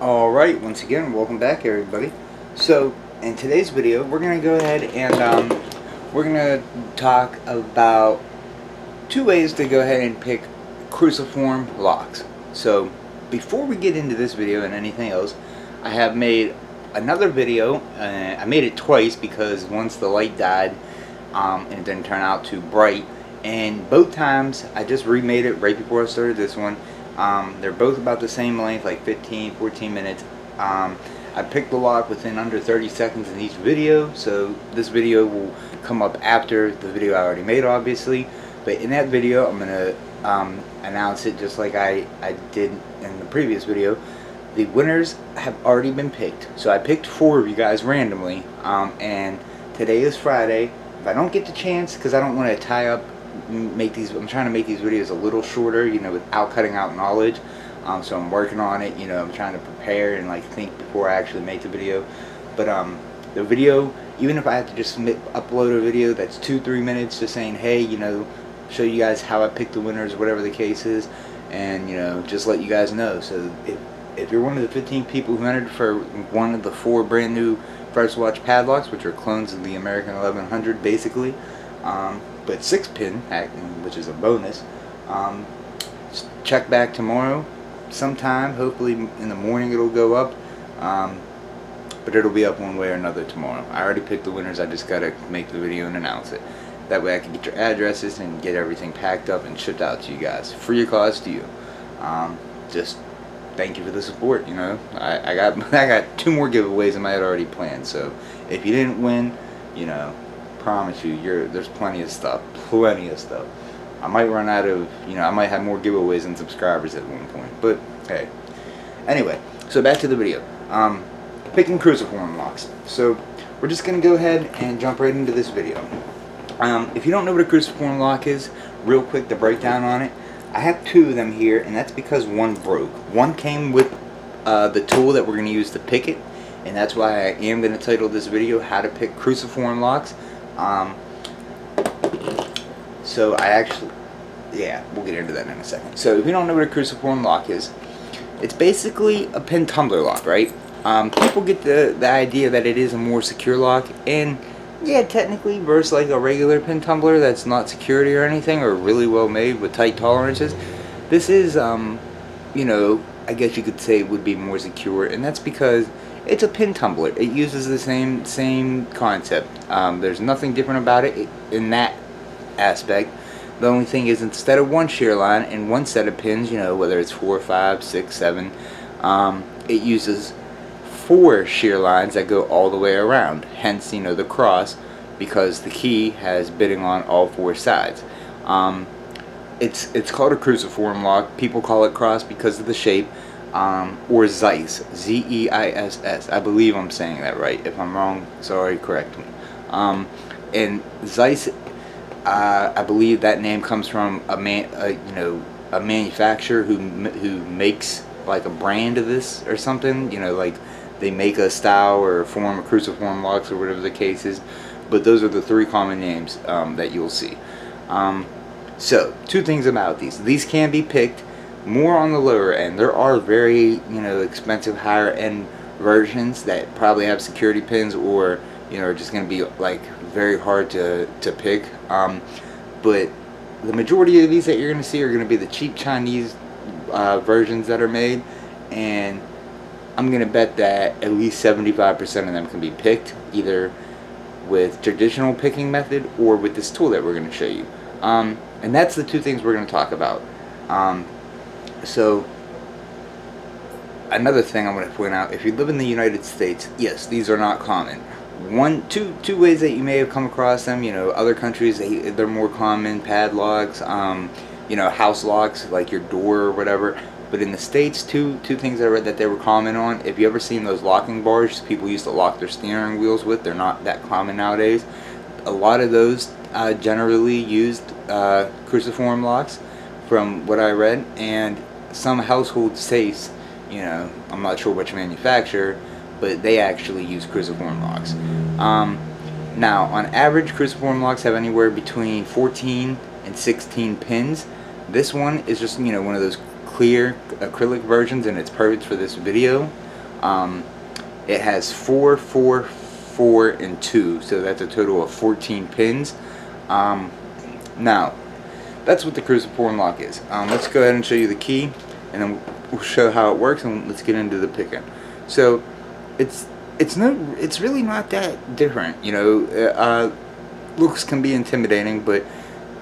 Alright, once again, welcome back everybody. So, in today's video, we're going to go ahead and we're going to talk about two ways to go ahead and pick cruciform locks. So, before we get into this video and anything else, I have made another video. I made it twice because once the light died and it didn't turn out too bright. And both times, I just remade it right before I started this one. They're both about the same length, like 14 minutes. I picked the lock within under 30 seconds in each video, so this video will come up after the video I already made, obviously. But in that video, I'm going to announce it just like I did in the previous video. The winners have already been picked. So I picked 4 of you guys randomly, and today is Friday. If I don't get the chance, because I don't want to tie up, I'm trying to make these videos a little shorter, you know, without cutting out knowledge. So I'm working on it, you know, I'm trying to prepare and like think before I actually make the video. But the video, even if I have to just upload a video that's 2-3 minutes just saying, hey, you know, show you guys how I picked the winners, whatever the case is, and, you know, just let you guys know. So if you're one of the 15 people who entered for one of the 4 brand new First Watch padlocks, which are clones of the American 1100 basically, but 6-pin, which is a bonus, check back tomorrow sometime, hopefully in the morning it'll go up, but it'll be up one way or another tomorrow. I already picked the winners, I just gotta make the video and announce it. That way I can get your addresses and get everything packed up and shipped out to you guys, free of cost to you. Just thank you for the support, you know. I got 2 more giveaways in my head already planned, so if you didn't win, you know, promise you, there's plenty of stuff. I might run out of, you know, I might have more giveaways than subscribers at one point, but hey. Anyway, so back to the video. Picking cruciform locks. So we're just gonna go ahead and jump right into this video. If you don't know what a cruciform lock is, real quick, the breakdown on it. I have 2 of them here, and that's because one broke. One came with the tool that we're gonna use to pick it, and that's why I am gonna title this video "How to Pick Cruciform Locks." So I actually, yeah, we'll get into that in a second. So if you don't know what a cruciform lock is, it's basically a pin tumbler lock, right? People get the idea that it is a more secure lock, and yeah, technically, versus like a regular pin tumbler that's not security or anything, or really well made with tight tolerances, this is, you know, I guess you could say it would be more secure, and that's because it's a pin tumbler. It uses the same concept. There's nothing different about it in that aspect. The only thing is, instead of one shear line and one set of pins, you know, whether it's 4, 5, 6, 7, it uses 4 shear lines that go all the way around. Hence, you know, the cross, because the key has bidding on all 4 sides. It's called a cruciform lock. People call it cross because of the shape. Or Zeiss, Z-E-I-S-S. I believe I'm saying that right. If I'm wrong, sorry, correct me. And Zeiss, I believe that name comes from a manufacturer who makes like a brand of this or something. You know, like they make a style or a form of cruciform locks or whatever the case is. But those are the 3 common names that you'll see. So, 2 things about these. These can be picked. More on the lower end. There are very, you know, expensive higher end versions that probably have security pins, or, you know, are just going to be like very hard to pick. But the majority of these that you're going to see are going to be the cheap Chinese versions that are made, and I'm going to bet that at least 75% of them can be picked either with traditional picking method or with this tool that we're going to show you. And that's the 2 things we're going to talk about. So, another thing I want to point out, if you live in the United States, yes, these are not common. Two ways that you may have come across them, you know, other countries, they're more common, padlocks, you know, house locks, like your door or whatever. But in the States, two things I read that they were common on. If you ever seen those locking bars people used to lock their steering wheels with, they're not that common nowadays. A lot of those generally used cruciform locks, from what I read, and some household safes, you know, I'm not sure which manufacturer, but they actually use cruciform locks. Now, on average, cruciform locks have anywhere between 14 and 16 pins. This one is just, you know, one of those clear acrylic versions, and it's perfect for this video. It has 4, 4, 4, and 2, so that's a total of 14 pins. Now, that's what the Cruciform lock is. Let's go ahead and show you the key, and then we'll show how it works, and let's get into the picking. So, it's really not that different, you know. Looks can be intimidating, but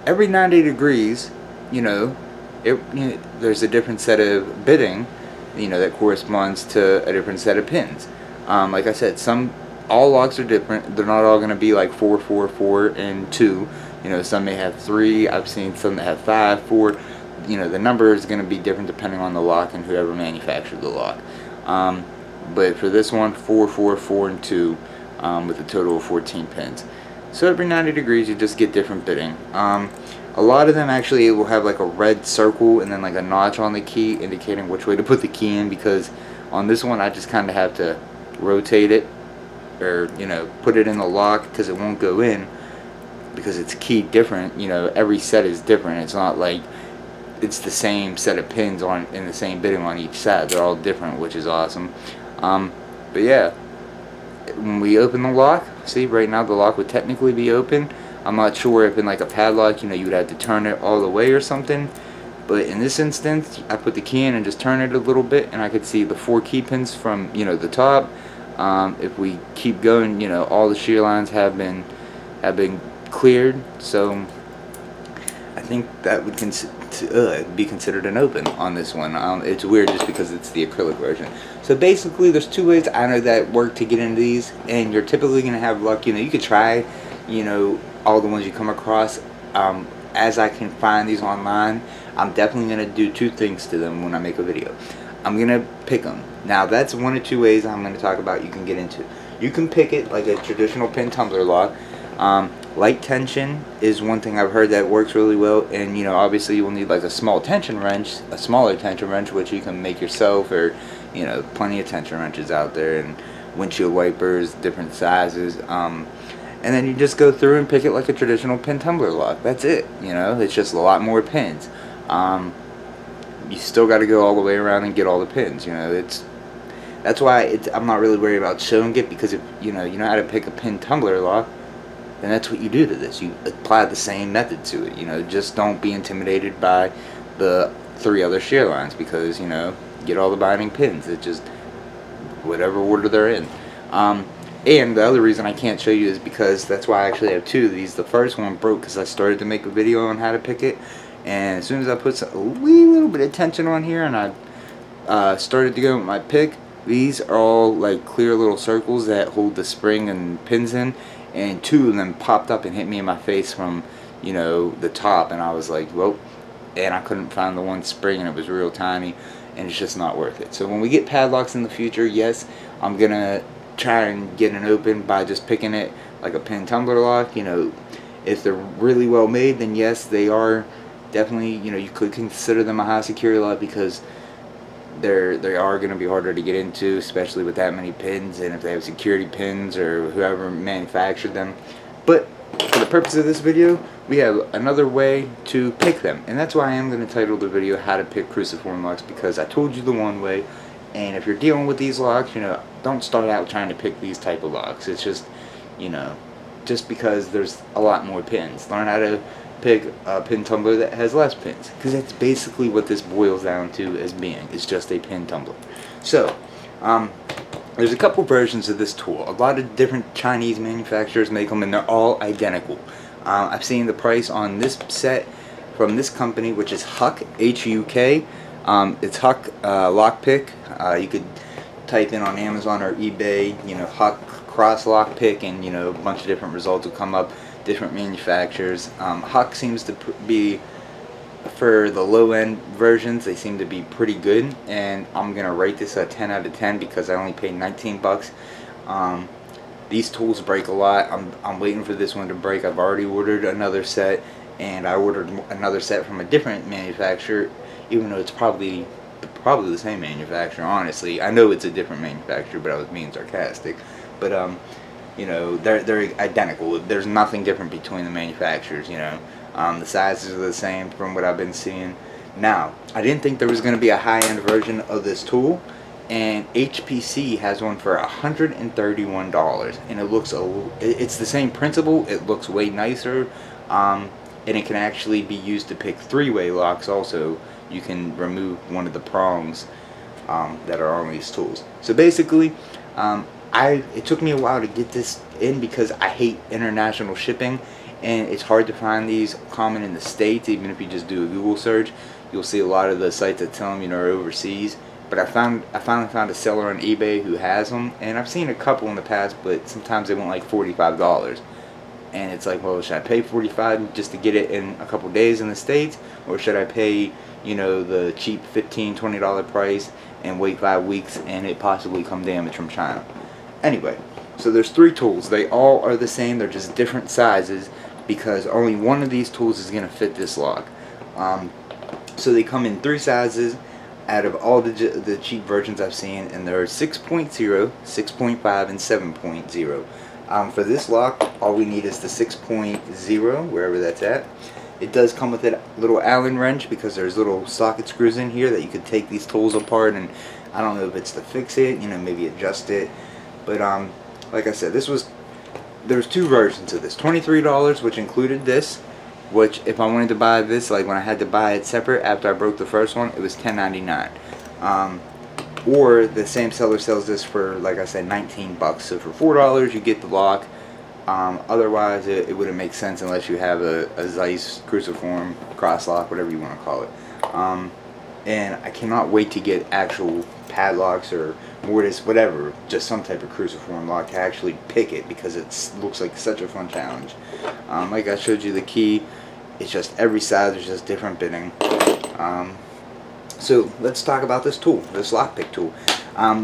every 90 degrees, you know, there's a different set of bidding, you know, that corresponds to a different set of pins. Like I said, all locks are different. They're not all going to be like 4, 4, 4, and 2. You know, some may have 3. I've seen some that have 5, 4. You know, the number is going to be different depending on the lock and whoever manufactured the lock. But for this one, 4, 4, 4, and 2, with a total of 14 pins. So every 90 degrees, you just get different bidding. A lot of them actually will have like a red circle and then like a notch on the key indicating which way to put the key in, because on this one I just kind of have to rotate it, or, you know, put it in the lock, because it won't go in because it's keyed different. You know, every set is different. It's not like it's the same set of pins in the same bidding on each side. They're all different, which is awesome. But yeah, when we open the lock, see, right now the lock would technically be open. I'm not sure if in like a padlock, you know, you would have to turn it all the way or something, but in this instance I put the key in and just turn it a little bit, and I could see the 4 key pins from, you know, the top. If we keep going, you know, all the shear lines have been cleared, so I think that would be considered an open on this one. It's weird just because it's the acrylic version. So basically there's 2 ways I know that work to get into these, and you're typically going to have luck. You know, you could try, you know, all the ones you come across. As I can find these online, I'm definitely going to do 2 things to them when I make a video. I'm going to pick them. Now that's 1 or 2 ways I'm going to talk about you can get into. You can pick it like a traditional pin tumbler lock. Light tension is one thing I've heard that works really well, and, you know, obviously you'll need like a small tension wrench, a smaller tension wrench, which you can make yourself, or, you know, plenty of tension wrenches out there, and windshield wipers, different sizes. And then you just go through and pick it like a traditional pin tumbler lock. That's it, you know, it's just a lot more pins. You still got to go all the way around and get all the pins, you know. That's why I'm not really worried about showing it, because if, you know, you know how to pick a pin tumbler lock, and that's what you do to this. You apply the same method to it, you know. Just don't be intimidated by the 3 other shear lines, because, you know, get all the binding pins. It's just whatever order they're in. And the other reason I can't show you is because that's why I actually have 2 of these. The first one broke because I started to make a video on how to pick it, and as soon as I put a wee little bit of tension on here and I started to go with my pick, these are all like clear little circles that hold the spring and pins in, and 2 of them popped up and hit me in my face from, you know, the top, and I was like, whoa, and I couldn't find the one spring, and it was real tiny, and it's just not worth it. So when we get padlocks in the future, yes, I'm going to try and get an open by just picking it like a pin tumbler lock. You know, if they're really well made, then yes, they are definitely, you know, you could consider them a high security lock, because they are going to be harder to get into, especially with that many pins, and if they have security pins or whoever manufactured them. But for the purpose of this video, we have another way to pick them, and that's why I am going to title the video "How to Pick Cruciform Locks," because I told you the one way. And if you're dealing with these locks, you know, don't start out trying to pick these type of locks. It's just, you know, just because there's a lot more pins. Learn how to pick a pin tumbler that has less pins, because that's basically what this boils down to as being. It's just a pin tumbler. So, there's a couple versions of this tool. A lot of different Chinese manufacturers make them, and they're all identical. I've seen the price on this set from this company, which is HUK, H-U-K. It's HUK lock pick. You could type in on Amazon or eBay, you know, HUK cross lock pick, and, you know, a bunch of different results will come up, different manufacturers. HUK seems to be, for the low end versions, they seem to be pretty good, and I'm gonna rate this a 10 out of 10 because I only paid 19 bucks. These tools break a lot. I'm waiting for this one to break. I've already ordered another set, and I ordered another set from a different manufacturer, even though it's probably the same manufacturer, honestly. I know it's a different manufacturer, but I was being sarcastic. But, you know, they're identical. There's nothing different between the manufacturers, you know. The sizes are the same from what I've been seeing. Now, I didn't think there was going to be a high-end version of this tool, and HPC has one for $131, and it looks it's the same principle. It looks way nicer, and it can actually be used to pick three-way locks. Also, you can remove one of the prongs that are on these tools. So basically, it took me a while to get this in because I hate international shipping, and it's hard to find these common in the States. Even if you just do a Google search, you'll see a lot of the sites that tell them, you know, are overseas. But I finally found a seller on eBay who has them, and I've seen a couple in the past, but sometimes they want like $45, and it's like, well, should I pay $45 just to get it in a couple days in the States, or should I pay, you know, the cheap $15-20 price and wait 5 weeks and it possibly come damaged from China? Anyway, so there's three tools. They all are the same, they're just different sizes because only one of these tools is going to fit this lock. So they come in three sizes out of all the cheap versions I've seen, and there are 6.0, 6.5, and 7.0. For this lock, all we need is the 6.0, wherever that's at. It does come with a little Allen wrench because there's little socket screws in here that you could take these tools apart, and I don't know if it's to fix it, you know, maybe adjust it. But like I said, there's two versions of this. $23, which included this, which if I wanted to buy this, like when I had to buy it separate after I broke the first one, it was $10.99. Or the same seller sells this for, like I said, 19 bucks. So for $4 you get the lock. Otherwise it wouldn't make sense unless you have a Zeiss Cruciform crosslock, whatever you want to call it. And I cannot wait to get actual padlocks or mortise, whatever, just some type of cruciform lock to actually pick it, because it looks like such a fun challenge. Like I showed you the key, it's just every size is just different bidding. So let's talk about this tool, this lockpick tool.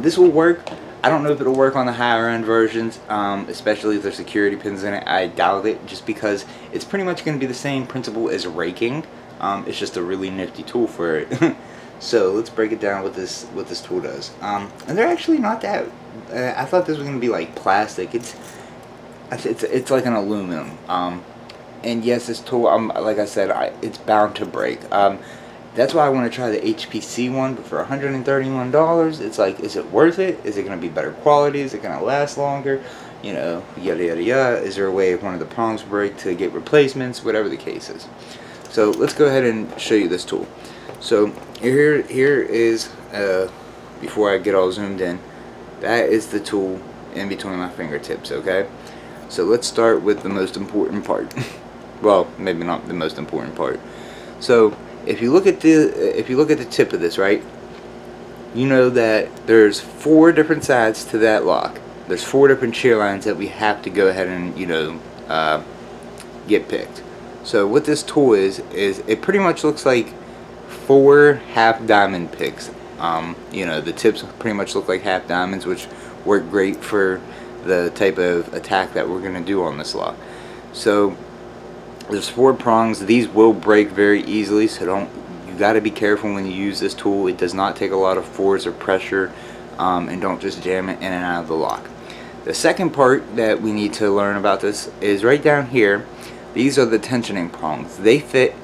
This will work. I don't know if it'll work on the higher end versions, especially if there's security pins in it. I doubt it, just because it's pretty much going to be the same principle as raking. It's just a really nifty tool for it. So let's break it down what this tool does. And they're actually not that. I thought this was gonna be like plastic. It's like an aluminum. And yes, this tool, like I said, it's bound to break. That's why I want to try the HPC one. But for $131, it's like, is it worth it? Is it gonna be better quality? Is it gonna last longer? You know, yada yada yada. Is there a way if one of the prongs break to get replacements? Whatever the case is. So let's go ahead and show you this tool. So here is, before I get all zoomed in, that is the tool in between my fingertips, okay? So let's start with the most important part. Well, maybe not the most important part. So if you look at the tip of this, right, you know that there's four different sides to that lock. There's four different shear lines that we have to go ahead and, you know, get picked. So what this tool is it pretty much looks like four half diamond picks. You know, the tips pretty much look like half diamonds, which work great for the type of attack that we're going to do on this lock. So there's four prongs. These will break very easily, so you got to be careful when you use this tool. It does not take a lot of force or pressure, and don't just jam it in and out of the lock. The second part that we need to learn about this is right down here. These are the tensioning prongs. They fit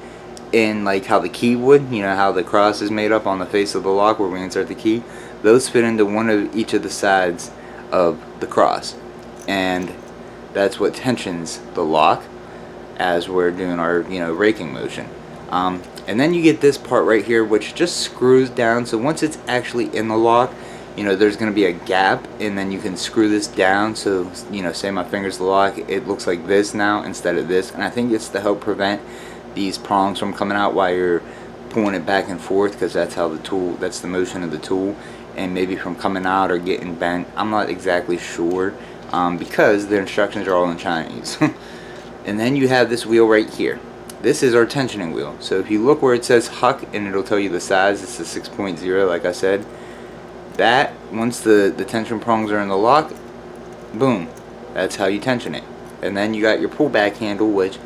in like how the key would, you know, how the cross is made up on the face of the lock where we insert the key. Those fit into one of each of the sides of the cross, and that's what tensions the lock as we're doing our, you know, raking motion. And then you get this part right here, which just screws down. So once it's actually in the lock, you know, there's going to be a gap, and then you can screw this down. So, you know, say my finger's the lock, it looks like this now instead of this. And I think it's to help prevent these prongs from coming out while you're pulling it back and forth, because that's how the tool, that's the motion of the tool, and maybe from coming out or getting bent. I'm not exactly sure, because the instructions are all in Chinese. And then you have this wheel right here. This is our tensioning wheel. So if you look where it says HUK, and it'll tell you the size, it's a 6.0, like I said. That, once the tension prongs are in the lock, boom, that's how you tension it. And then you got your pullback handle, which,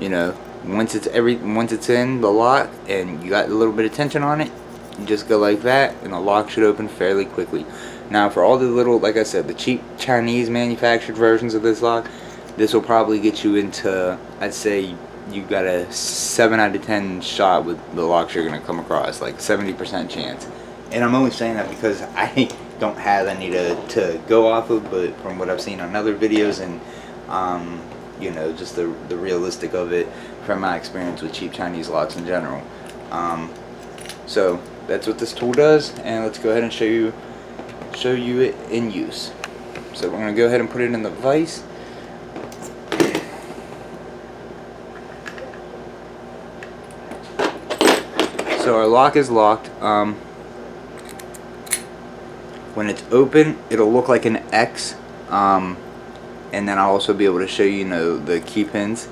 you know, once it's in the lock and you got a little bit of tension on it, you just go like that and the lock should open fairly quickly. Now for all the little, like I said, the cheap Chinese manufactured versions of this lock, this will probably get you into, I'd say, you got a 7 out of 10 shot with the locks you're gonna come across, like 70% chance. And I'm only saying that because I don't have any to go off of, but from what I've seen on other videos and you know, just the realistic of it from my experience with cheap Chinese locks in general. So that's what this tool does, and let's go ahead and show you it in use. So we're gonna go ahead and put it in the vise. So our lock is locked. When it's open, it'll look like an X, and then I'll also be able to show you, the key pins.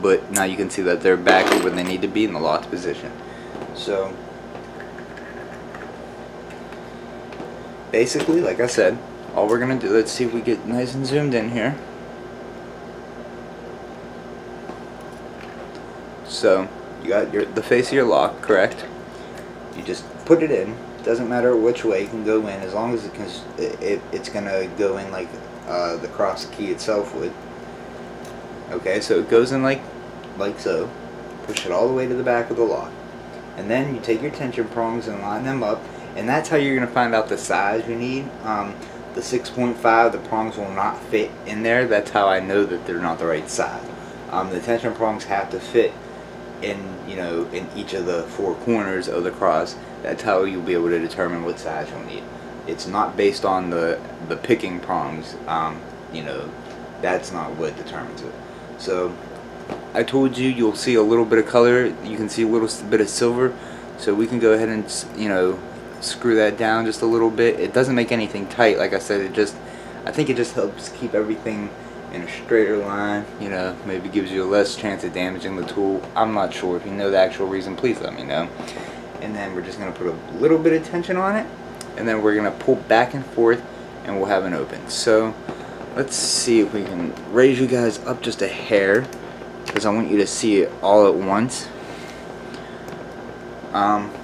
But now you can see that they're back where they need to be in the locked position. So basically, like I said, all we're gonna do, let's see if we get nice and zoomed in here. So you got the face of your lock, correct? You just put it in. Doesn't matter which way it can go in, as long as it's gonna go in like the cross key itself would. Okay, so it goes in like so. Push it all the way to the back of the lock, and then you take your tension prongs and line them up, and that's how you're gonna find out the size you need. The 6.5, the prongs will not fit in there. That's how I know that they're not the right size. The tension prongs have to fit in, in each of the 4 corners of the cross. That's how you'll be able to determine what size you'll need. It's not based on the picking prongs. That's not what determines it. So I told you, you'll see a little bit of color. You can see a little bit of silver. So we can go ahead and, screw that down just a little bit. It doesn't make anything tight. Like I said, I think it just helps keep everything in a straighter line, maybe gives you a less chance of damaging the tool. I'm not sure. If you know the actual reason, please let me know. And then we're just going to put a little bit of tension on it, and then we're going to pull back and forth, and we'll have an open. So let's see if we can raise you guys up just a hair, because I want you to see it all at once.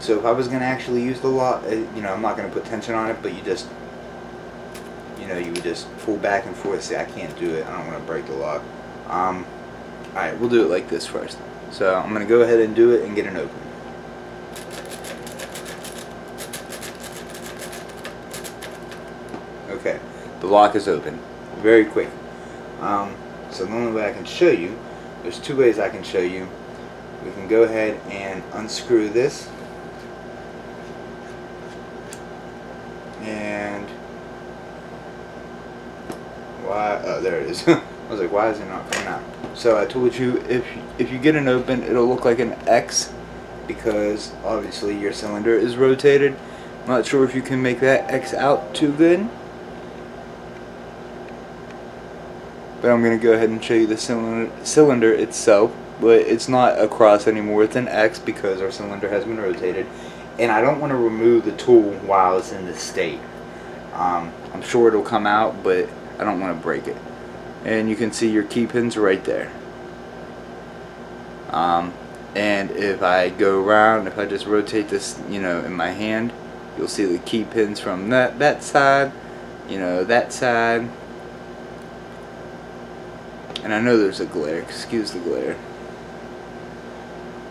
So if I was going to actually use the lock, I'm not going to put tension on it, but you just, you would just pull back and forth. Say, I can't do it. I don't want to break the lock. Alright, we'll do it like this first. So I'm going to go ahead and do it and get an open. Okay, the lock is open. Very quick. So the only way I can show you, there's 2 ways I can show you. We can go ahead and unscrew this. And oh, there it is. I was like, why is it not coming out? So I told you, if you get an open, it'll look like an X, because obviously your cylinder is rotated. I'm not sure if you can make that X out too good, but I'm going to go ahead and show you the cylinder itself. But it's not a cross anymore, it's an X, because our cylinder has been rotated, and I don't want to remove the tool while it's in this state. I'm sure it'll come out, but I don't want to break it. And you can see your key pins right there. And if I go around, if I just rotate this, in my hand, you'll see the key pins from that side, that side. And I know there's a glare, excuse the glare.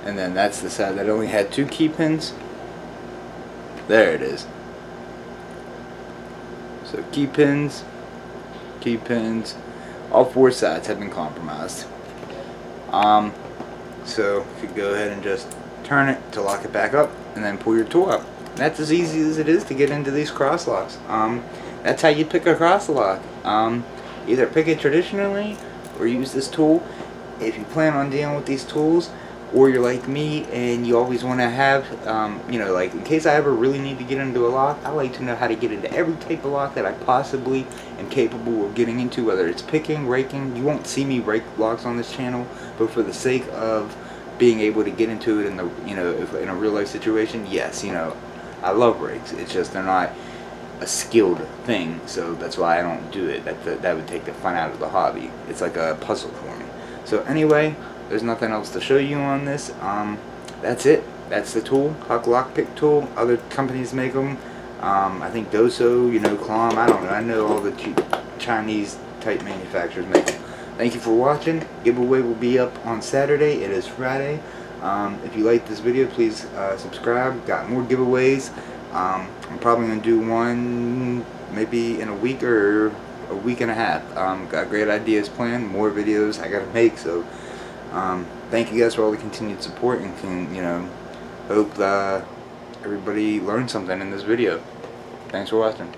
And then that's the side that only had 2 key pins. There it is. So key pins, all 4 sides have been compromised. So if you go ahead and just turn it to lock it back up, and then pull your tool up. And that's as easy as it is to get into these cross locks. That's how you pick a cross lock. Either pick it traditionally, or use this tool. If you plan on dealing with these tools, or you're like me and you always want to have, like in case I ever really need to get into a lock, I like to know how to get into every type of lock that I possibly am capable of getting into, whether it's picking, raking. You won't see me rake locks on this channel, but for the sake of being able to get into it in the, if in a real life situation, yes, I love rakes. It's just they're not a skilled thing, so that's why I don't do it. That would take the fun out of the hobby. It's like a puzzle for me. So anyway, there's nothing else to show you on this. That's it. That's the tool, HUK lockpick tool. Other companies make them. I think Doso, Klom, I don't know. I know all the cheap Chinese type manufacturers make them. Thank you for watching. Giveaway will be up on Saturday. It is Friday. If you like this video, please subscribe. Got more giveaways. I'm probably going to do one maybe in a week or a week and a half. Got great ideas planned, more videos I gotta make, so thank you guys for all the continued support, and hope everybody learned something in this video. Thanks for watching.